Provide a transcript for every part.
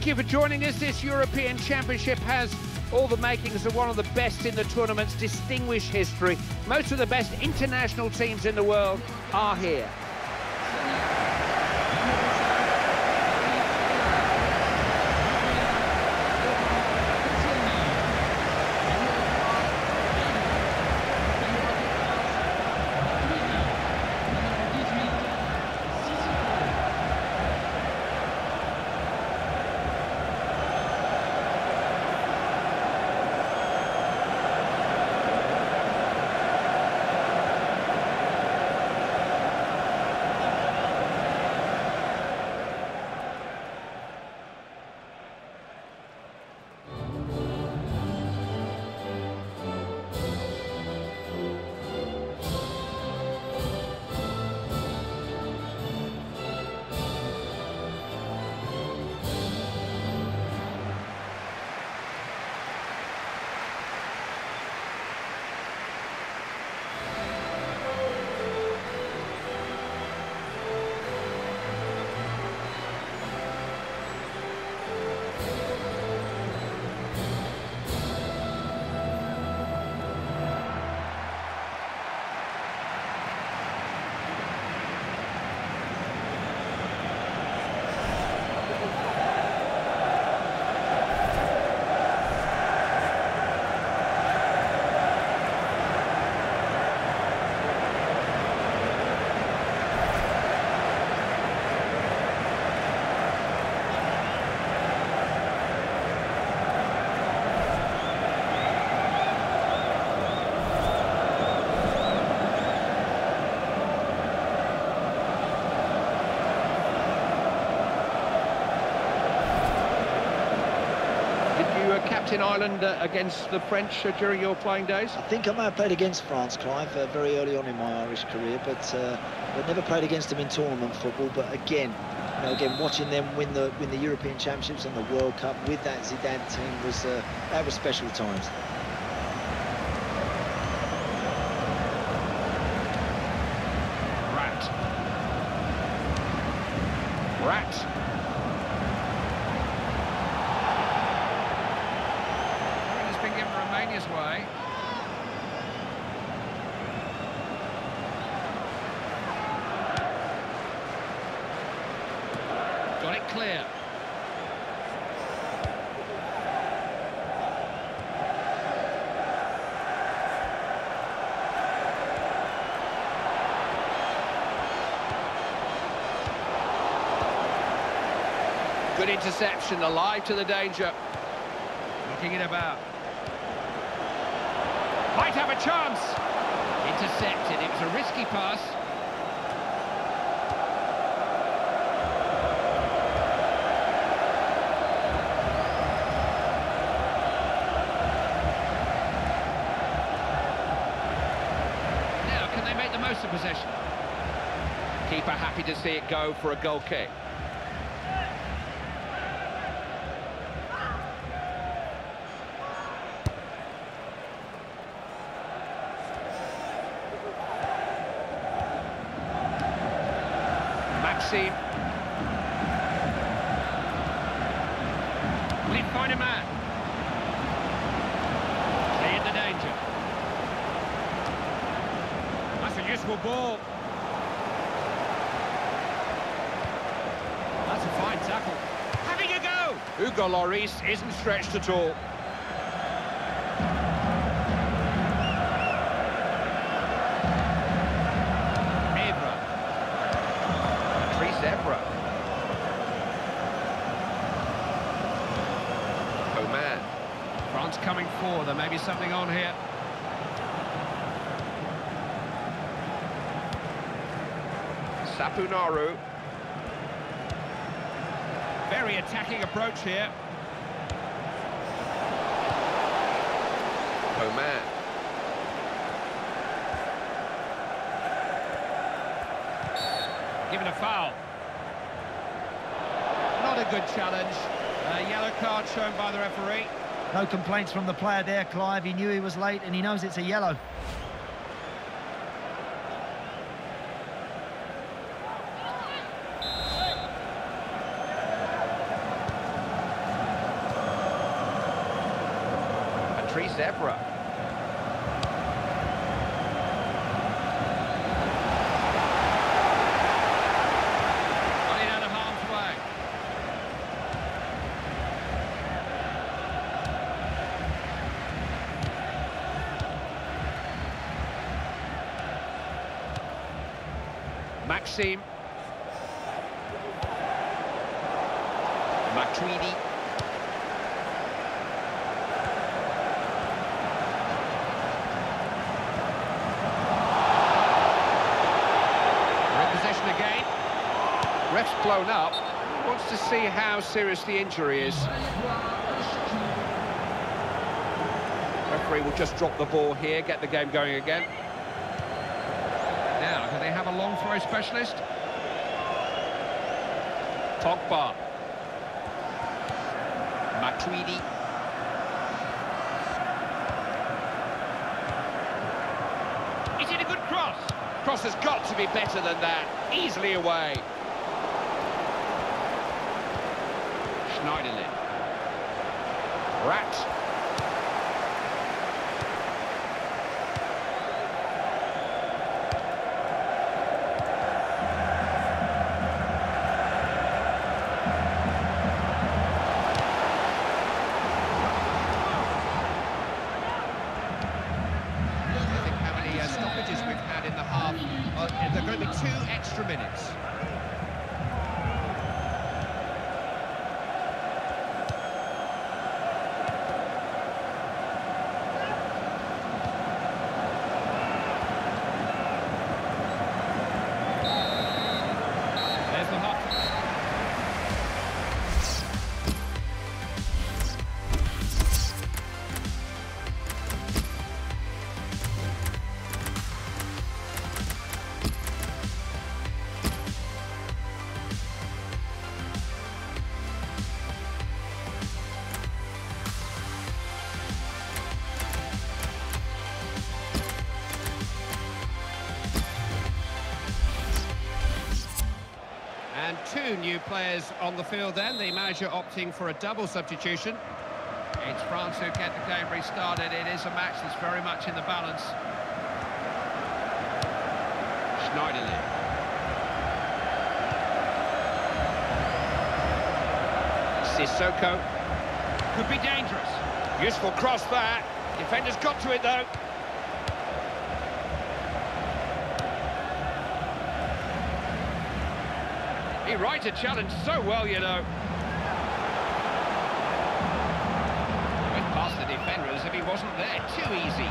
Thank you for joining us. This European Championship has all the makings of one of the best in the tournament's distinguished history. Most of the best international teams in the world are here. In Ireland against the French during your playing days? I think I may have played against France, Clive, very early on in my Irish career, but I never played against them in tournament football. But again, you know, watching them win the European Championships and the World Cup with that Zidane team was that was special times. Rat. His way. Got it clear. Good interception, alive to the danger. Looking it about. Might have a chance. Intercepted. It was a risky pass. Now, can they make the most of possession? Keeper happy to see it go for a goal kick. Will it find a man? Cleared the danger. That's a useful ball. That's a fine tackle. Having a go! Hugo Lloris isn't stretched at all. Coming forward, there may be something on here. Sapunaru. Very attacking approach here. Oh man. Given a foul. Not a good challenge. A yellow card shown by the referee. No complaints from the player there, Clive. He knew he was late and he knows it's a yellow. Evra. Running out of harm's way. Maxime. Matuidi. Repossession again. Ref's blown up. Wants to see how serious the injury is. Referee will just drop the ball here, get the game going again. Now, can they have a long throw specialist? Pogba. Matuidi. Is it a good cross? Cross has got to be better than that. Easily away. Schneiderlin. Rat. They're going to be 2 extra minutes. There's the hot. And 2 new players on the field then, the manager opting for a double substitution. It's France who get the game restarted. It is a match that's very much in the balance. Schneiderlin. Sissoko. Could be dangerous. Useful cross there. Defender's got to it though. He rides a challenge so well, you know. Went past the defender as if he wasn't there. Too easy.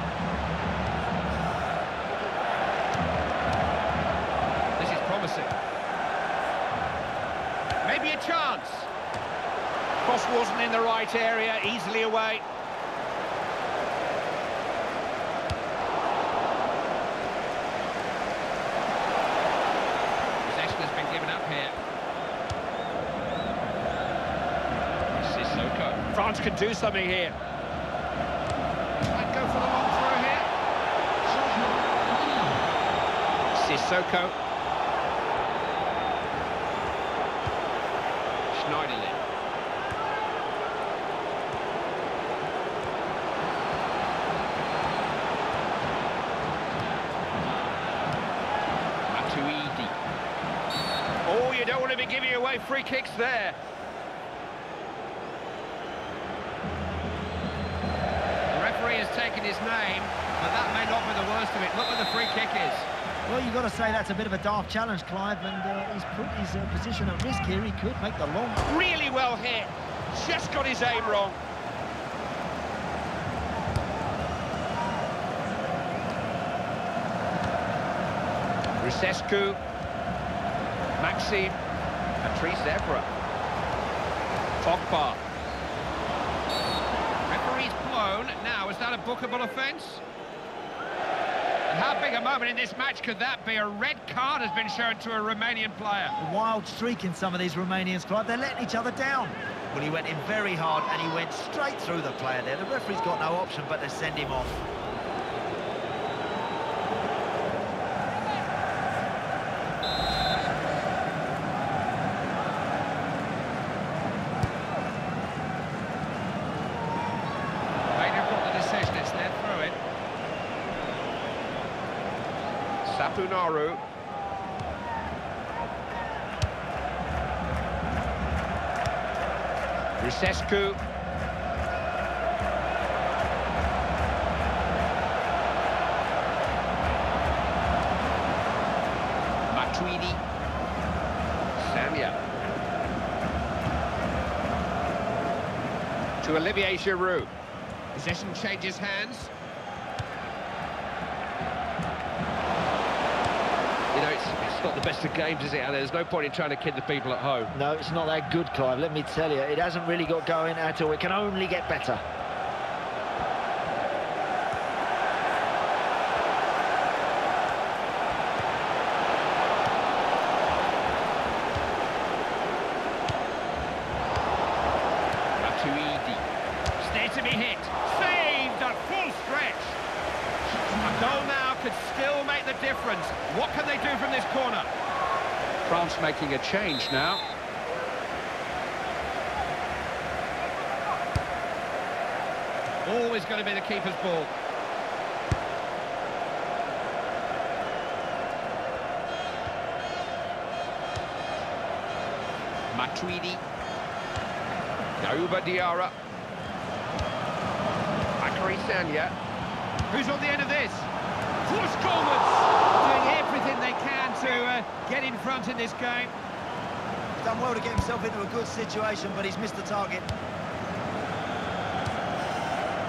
This is promising. Maybe a chance. Cross wasn't in the right area, easily away. Possession has been given up here. France could do something here. Might go for the long through here. Sissoko. Schneiderlin. Matuidi. Oh, you don't want to be giving away free kicks there. Taken his name, but that may not be the worst of it. Look where the free kick is. Well, you've got to say that's a bit of a daft challenge, Clive, and he's put his position at risk here. He could make the long. Really well hit. Just got his aim wrong. Rusescu, Maxime, Patrice Evra, Pogba. Now, is that a bookable offence? And how big a moment in this match could that be? A red card has been shown to a Romanian player. A wild streak in some of these Romanians, Clive. They're letting each other down. Well, he went in very hard and he went straight through the player there. The referee's got no option but to send him off. Sapunaru. Rusescu. Matuidi. Samia. To Olivier Giroud. Possession changes hands. You know, it's not the best of games, is it? And there's no point in trying to kid the people at home. No, it's not that good, Clive, let me tell you. It hasn't really got going at all. It can only get better. Matuidi. It's there to be hit. Saved at full stretch. A goal now could still make the difference. What can they do from this corner? France making a change now. Always going to be the keeper's ball. Matuidi. Daouba Diarra. Akari Sanya. Who's on the end of this? Push forwards, doing everything they can to get in front in this game. He's done well to get himself into a good situation, but he's missed the target.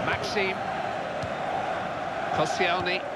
Maxime Koscielny.